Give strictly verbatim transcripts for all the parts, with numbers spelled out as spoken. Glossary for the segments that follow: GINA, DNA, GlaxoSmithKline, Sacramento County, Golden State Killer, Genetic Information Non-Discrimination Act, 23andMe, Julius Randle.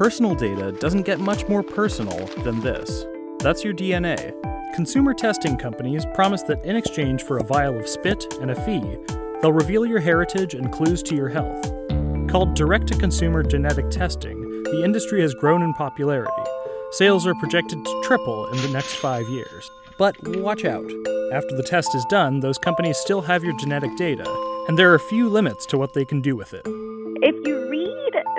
Personal data doesn't get much more personal than this. That's your D N A. Consumer testing companies promise that in exchange for a vial of spit and a fee, they'll reveal your heritage and clues to your health. Called direct-to-consumer genetic testing, the industry has grown in popularity. Sales are projected to triple in the next five years. But watch out. After the test is done, those companies still have your genetic data, and there are few limits to what they can do with it. If you read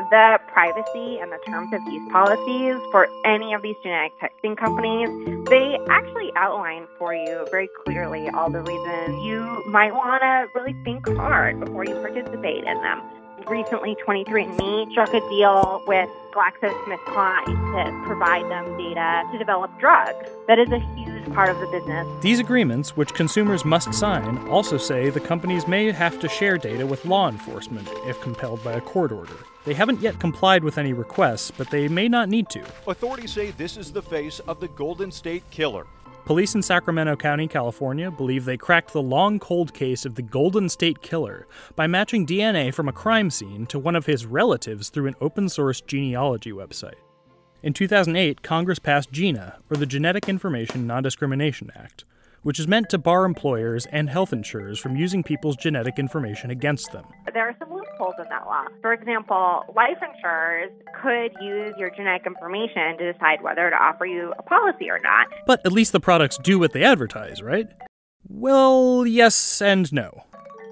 the privacy and the terms of use policies for any of these genetic testing companies, they actually outline for you very clearly all the reasons you might want to really think hard before you participate in them. Recently, twenty-three and me struck a deal with GlaxoSmithKline to provide them data to develop drugs. That is a huge part of the business. These agreements, which consumers must sign, also say the companies may have to share data with law enforcement if compelled by a court order. They haven't yet complied with any requests, but they may not need to. Authorities say this is the face of the Golden State Killer. Police in Sacramento County, California, believe they cracked the long cold case of the Golden State Killer by matching D N A from a crime scene to one of his relatives through an open-source genealogy website. In two thousand eight, Congress passed GINA, or the Genetic Information Non-Discrimination Act, which is meant to bar employers and health insurers from using people's genetic information against them. There are some loopholes in that law. For example, life insurers could use your genetic information to decide whether to offer you a policy or not. But at least the products do what they advertise, right? Well, yes and no.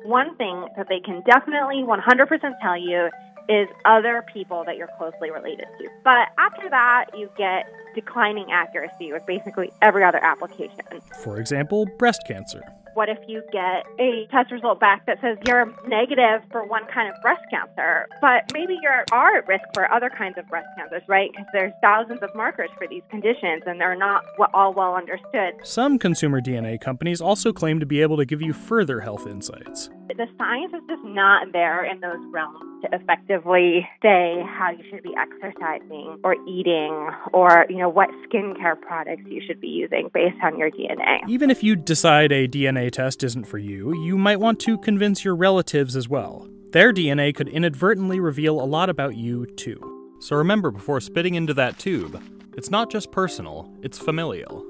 One thing that they can definitely one hundred percent tell you is other people that you're closely related to. But after that, you get declining accuracy with basically every other application. For example, breast cancer. What if you get a test result back that says you're negative for one kind of breast cancer, but maybe you are at risk for other kinds of breast cancers, right? Because there's thousands of markers for these conditions, and they're not all well understood. Some consumer D N A companies also claim to be able to give you further health insights. The science is just not there in those realms to effectively say how you should be exercising or eating or, you know, what skincare products you should be using based on your D N A. Even if you decide a D N A test isn't for you, you might want to convince your relatives as well. Their D N A could inadvertently reveal a lot about you, too. So remember before spitting into that tube, it's not just personal, it's familial.